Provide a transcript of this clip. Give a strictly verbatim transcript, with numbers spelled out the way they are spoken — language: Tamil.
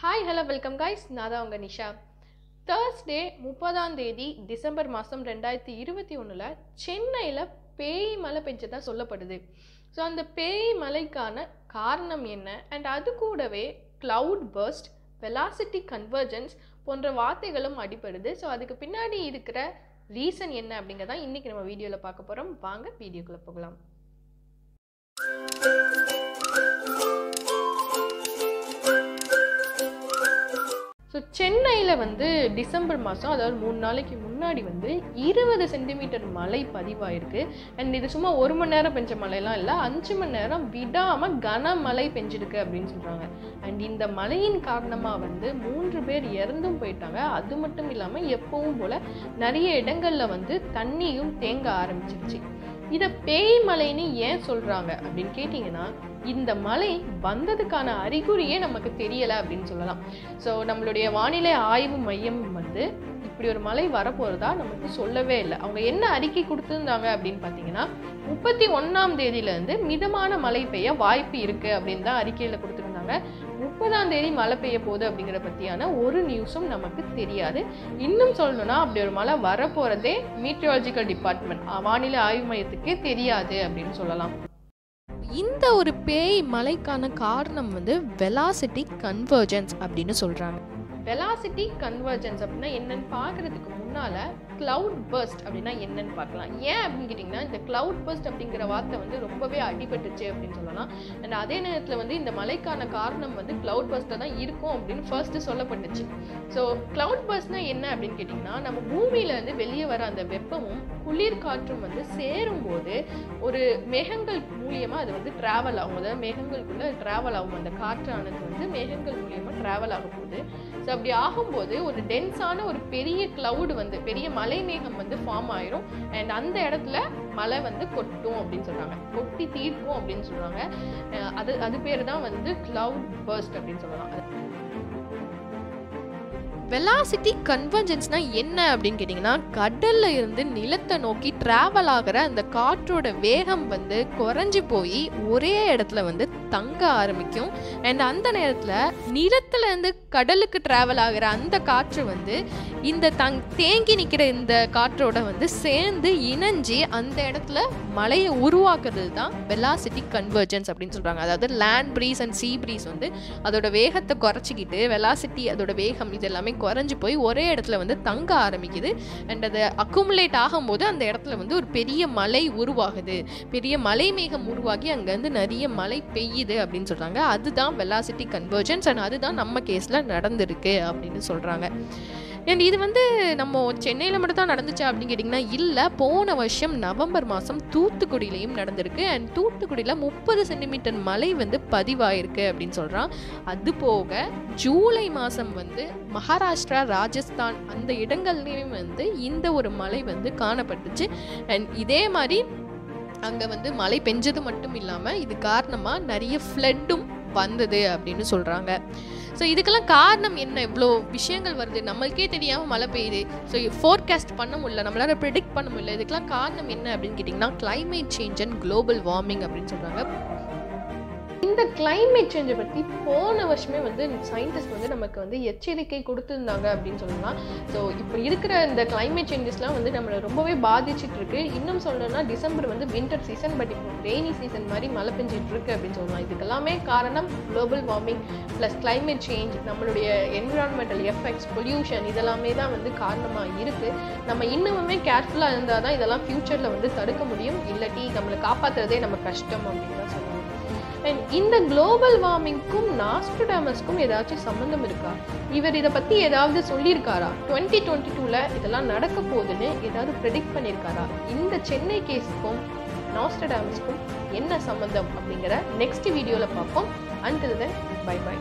ஹாய் ஹலோ வெல்கம் கைஸ், நான் தான் உங்கள் நிஷா. தேர்ஸ்டே முப்பதாம் தேதி டிசம்பர் மாதம் ரெண்டாயிரத்தி இருபத்தி ஒன்றில் சென்னையில் பேய் மலை பெஞ்சதாக சொல்லப்படுது. ஸோ அந்த பேய் மலைக்கான காரணம் என்ன, அண்ட் அது கூடவே க்ளவுட் பர்ஸ்ட், வெலாசிட்டி கன்வர்ஜென்ஸ் போன்ற வார்த்தைகளும் அடிபடுது. ஸோ அதுக்கு பின்னாடி இருக்கிற ரீசன் என்ன அப்படிங்கிறதான் இன்றைக்கி நம்ம வீடியோவில் பார்க்க போகிறோம். வாங்க வீடியோக்குள்ளே போகலாம். ஸோ சென்னையில் வந்து டிசம்பர் மாதம், அதாவது மூணு நாளைக்கு முன்னாடி வந்து இருபது சென்டிமீட்டர் மழை பதிவாயிருக்கு. அண்ட் இது சும்மா ஒரு மணி நேரம் பெஞ்ச மழைலாம் இல்லை, அஞ்சு மணி நேரம் விடாமல் கனமழை பெஞ்சிருக்கு அப்படின்னு சொல்கிறாங்க. அண்ட் இந்த மழையின் காரணமாக வந்து மூன்று பேர் இறந்தும் போயிட்டாங்க. அது மட்டும் இல்லாமல் எப்பவும் போல் நிறைய இடங்களில் வந்து தண்ணியும் தேங்க ஆரம்பிச்சிருச்சு. இதை பேய் மலைன்னு ஏன் சொல்கிறாங்க அப்படின்னு கேட்டிங்கன்னா, இந்த மலை வந்ததுக்கான அறிகுறியே நமக்கு தெரியலை அப்படின்னு சொல்லலாம். ஸோ நம்மளுடைய வானிலை ஆய்வு மையம் வந்து இப்படி ஒரு மலை வரப்போகிறதா நமக்கு சொல்லவே இல்லை. அவங்க என்ன அறிக்கை கொடுத்துருந்தாங்க அப்படின்னு பார்த்தீங்கன்னா, முப்பத்தி ஒன்றாம் தேதியிலேருந்து மிதமான மழை பெய்ய வாய்ப்பு இருக்குது அப்படின்னு தான் அறிக்கையில் கொடுத்துருந்தாங்க. முப்பதாம் தேதி மழை பெய்ய போகுது அப்படிங்கிற பற்றியான ஒரு நியூஸும் நமக்கு தெரியாது. இன்னும் சொல்லணும்னா, அப்படி ஒரு மழை வரப்போகிறதே மீட்ரியாலஜிக்கல் டிபார்ட்மெண்ட், வானிலை ஆய்வு மையத்துக்கே தெரியாது அப்படின்னு சொல்லலாம். இந்த ஒரு பேய் மலைக்கான காரணம் வந்து வெலாசிட்டி கன்வர்ஜென்ஸ் அப்படின்னு சொல்கிறாங்க. வெலாசிட்டி கன்வர்ஜென்ஸ் அப்படின்னா என்னன்னு பார்க்குறதுக்கு முன்னால் க்ளவுட் பர்ஸ்ட் அப்படின்னா என்னன்னு பார்க்கலாம். ஏன் அப்படின்னு கேட்டிங்கன்னா, இந்த க்ளவுட் பர்ஸ்ட் அப்படிங்கிற வார்த்தை வந்து ரொம்பவே அடிபட்டுச்சு அப்படின்னு சொல்லலாம். அண்ட் அதே நேரத்தில் வந்து இந்த மலைக்கான காரணம் வந்து க்ளவுட் பர்ஸ்ட்டாக தான் இருக்கும் அப்படின்னு ஃபர்ஸ்ட்டு சொல்லப்பட்டுச்சு. ஸோ க்ளவுட் பர்ஸ்ட்னா என்ன அப்படின்னு கேட்டிங்கன்னா, நம்ம பூமியிலேருந்து வெளியே வர அந்த வெப்பமும் குளிர் காற்றும் வந்து சேரும்போது ஒரு மேகங்கள் மூலியமாக அது வந்து ட்ராவல் ஆகும். அதாவது மேகங்களுக்குள்ளே ட்ராவல் ஆகும். அந்த காற்றானது வந்து மேகங்கள் மூலியமாக ட்ராவல் ஆகும் போது, ஸோ அப்படி ஆகும்போது ஒரு டென்ஸான ஒரு பெரிய க்ளவுடு வந்து பெரிய மலை மேகம் வந்து ஃபார்ம் ஆயிரும். அண்ட் அந்த இடத்துல மழை வந்து கொட்டும் அப்படின்னு சொல்கிறாங்க, கொட்டி தீர்க்கும் அப்படின்னு சொல்கிறாங்க. அது அது பேர் தான் வந்து க்ளவுட் பர்ஸ்ட் அப்படின்னு சொல்கிறாங்க. வெலாசிட்டி கன்வர்ஜென்ஸ்னா என்ன அப்படின்னு கேட்டிங்கன்னா, கடலில் இருந்து நிலத்தை நோக்கி ட்ராவல் ஆகிற அந்த காற்றோட வேகம் வந்து குறைஞ்சி போய் ஒரே இடத்துல வந்து தங்க ஆரம்பிக்கும். அண்ட் அந்த நேரத்தில் நிலத்துலேருந்து கடலுக்கு ட்ராவல் ஆகிற அந்த காற்று வந்து இந்த தங் தேங்கி நிற்கிற இந்த காற்றோட வந்து சேர்ந்து இணைஞ்சி அந்த இடத்துல மழையை உருவாக்குறது தான் வெலாசிட்டி கன்வர்ஜென்ஸ் அப்படின்னு சொல்கிறாங்க. அதாவது land breeze and sea breeze வந்து அதோட வேகத்தை குறைச்சிக்கிட்டு வெலாசிட்டி, அதோட வேகம், இது எல்லாமே குறைஞ்சி போய் ஒரே இடத்துல வந்து தங்க ஆரம்பிக்குது. அண்ட் அது அக்குமுலேட் ஆகும்போது அந்த இடத்துல வந்து ஒரு பெரிய மலை உருவாகுது, பெரிய மலை மேகம் உருவாகி அங்கேருந்து நிறைய மழை பெய்யுது அப்படின்னு சொல்கிறாங்க. அதுதான் வெலாசிட்டி கன்வர்ஜென்ஸ். அண்ட் அதுதான் நம்ம கேஸில் நடந்திருக்கு அப்படின்னு சொல்கிறாங்க. அண்ட் இது வந்து நம்ம சென்னையில் மட்டும் தான் நடந்துச்சா அப்படின்னு கேட்டிங்கன்னா, இல்லை, போன வருஷம் நவம்பர் மாதம் தூத்துக்குடியிலையும் நடந்திருக்கு. அண்ட் தூத்துக்குடியில் முப்பது சென்டிமீட்டர் மழை வந்து பதிவாயிருக்கு அப்படின்னு சொல்கிறான். அது போக ஜூலை மாதம் வந்து மகாராஷ்டிரா, ராஜஸ்தான் அந்த இடங்கள்லேயும் வந்து இந்த ஒரு மழை வந்து காணப்பட்டுச்சு. அண்ட் இதே மாதிரி அங்கே வந்து மழை பெஞ்சது மட்டும் இல்லாமல் இது காரணமாக நிறைய ஃப்ளட்டும் வந்தது அப்படின்னு சொல்கிறாங்க. ஸோ இதுக்கெல்லாம் காரணம் என்ன, இவ்வளோ விஷயங்கள் வருது, நம்மளுக்கே தெரியாமல் மழை பெய்யுது, ஸோ ஃபோர்காஸ்ட் பண்ண முடியல, நம்மளால் ப்ரெடிக்ட் பண்ண முடியல, இதுக்கெல்லாம் காரணம் என்ன அப்படின்னு கேட்டிங்கன்னா, climate change and global warming அப்படின்னு சொல்கிறாங்க. இந்த கிளைமேட் சேஞ்சை பற்றி போன வருஷமே வந்து சயின்டிஸ்ட் வந்து நமக்கு வந்து எச்சரிக்கை கொடுத்துருந்தாங்க அப்படின்னு சொல்லலாம். ஸோ இப்போ இருக்கிற இந்த கிளைமேட் சேஞ்சஸ்லாம் வந்து நம்மளை ரொம்பவே பாதிச்சுட்ருக்கு. இன்னும் சொல்லணும்னா, டிசம்பர் வந்து வின்டர் சீசன், பட் இப்போ ரெய்னி சீசன் மாதிரி மழை பெஞ்சிட்ருக்கு அப்படின்னு சொல்லலாம். இதுக்கெல்லாமே காரணம் global warming plus climate change, நம்மளுடைய என்விரான்மெண்டல் எஃபெக்ட்ஸ், பொல்யூஷன், இதெல்லாமே தான் வந்து காரணமாக இருக்குது. நம்ம இன்னமுமே கேர்ஃபுல்லாக இருந்தால் தான் இதெல்லாம் ஃப்யூச்சரில் வந்து தடுக்க முடியும். இல்லாட்டி நம்மளை காப்பாற்றுறதே நம்ம கஷ்டம் அப்படின்னு தான் சொல்லலாம். அண்ட் இந்த குளோபல் வார்மிங்க்கும் நாஸ்ட்ராடமஸ்க்கும் ஏதாச்சும் சம்மந்தம் இருக்கா? இவர் இதை பற்றி ஏதாவது சொல்லியிருக்காரா? டுவெண்ட்டி டுவெண்ட்டி டூவில் இதெல்லாம் நடக்க போகுதுன்னு ஏதாவது ப்ரெடிக்ட் பண்ணியிருக்காரா? இந்த சென்னை கேஸுக்கும் நாஸ்ட்ராடமஸ்க்கும் என்ன சம்மந்தம் அப்படிங்கிற நெக்ஸ்ட் வீடியோவில் பார்ப்போம். Until then, bye by.